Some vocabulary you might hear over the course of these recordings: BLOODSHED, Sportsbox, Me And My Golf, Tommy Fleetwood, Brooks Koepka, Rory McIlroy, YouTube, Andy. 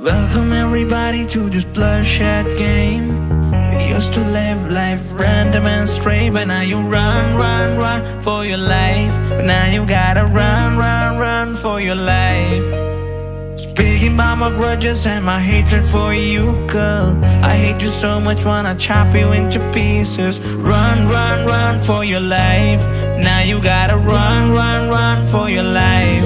Welcome everybody to this bloodshed game. We used to live life random and straight, but now you run, run, run for your life. But now you gotta run, run, run for your life. Speaking about my grudges and my hatred for you, girl, I hate you so much, wanna chop you into pieces. Run, run, run for your life. Now you gotta run, run, run for your life.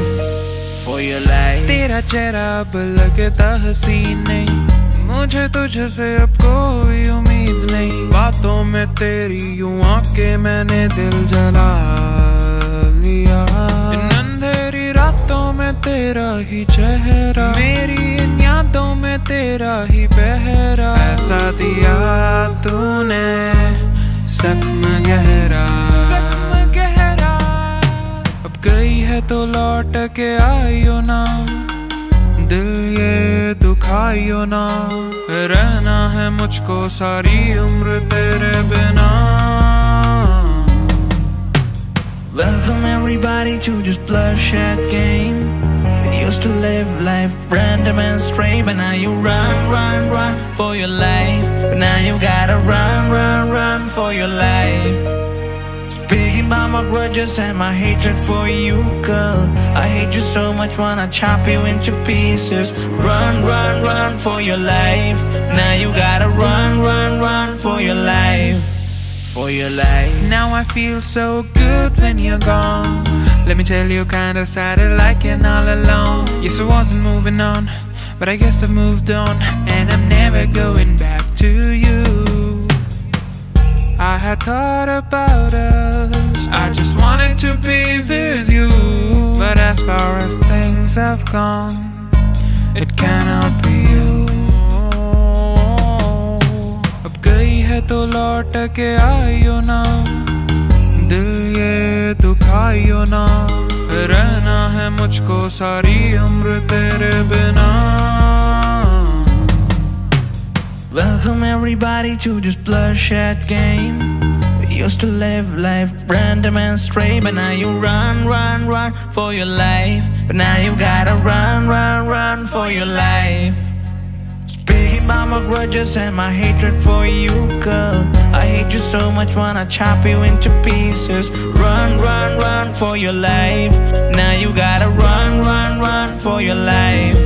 For your life. तेरा चेहरा अब लगता हसीन नहीं, मुझे तुझसे अब कोई उम्मीद नहीं। बातों में तेरी यूं आके मैंने दिल जला लिया, इन अंधेरी रातों में तेरा ही चेहरा, मेरी इन यादों में तेरा ही पहरा। ऐसा दिया तूने सख्म गहरा, गई है तो लौट के आइयो ना, दिल ये दुखाइयो ना। रहना है मुझको सारी उम्र तेरे बिना। Welcome everybody to this bloodshed game. We used to live life random and straight, but now you run, run, run for your life. But now you gotta run, run, run for your life. Speaking about my grudges and my hatred for you, girl, I hate you so much, wanna chop you into pieces. Run, run, run for your life. Now you gotta run, run, run for your life. For your life. Now I feel so good when you're gone. Let me tell you, kinda sad, like it all alone. Yes, I wasn't moving on, but I guess I moved on, and I'm never going back to you. I had thought about us, I just wanted to be with you. But as far as things have gone, it cannot be you. अब गई है तो लौट के आइयो ना, दिल ये दुखाइयो ना। रहना है मुझको सारी उम्र तेरे बिना। Welcome everybody to this bloodshed game. We used to live life random and straight, but now you run, run, run for your life. But now you gotta run, run, run for your life. Speaking about my grudges and my hatred for you, girl, I hate you so much, wanna chop you into pieces. Run, run, run for your life. Now you gotta run, run, run for your life.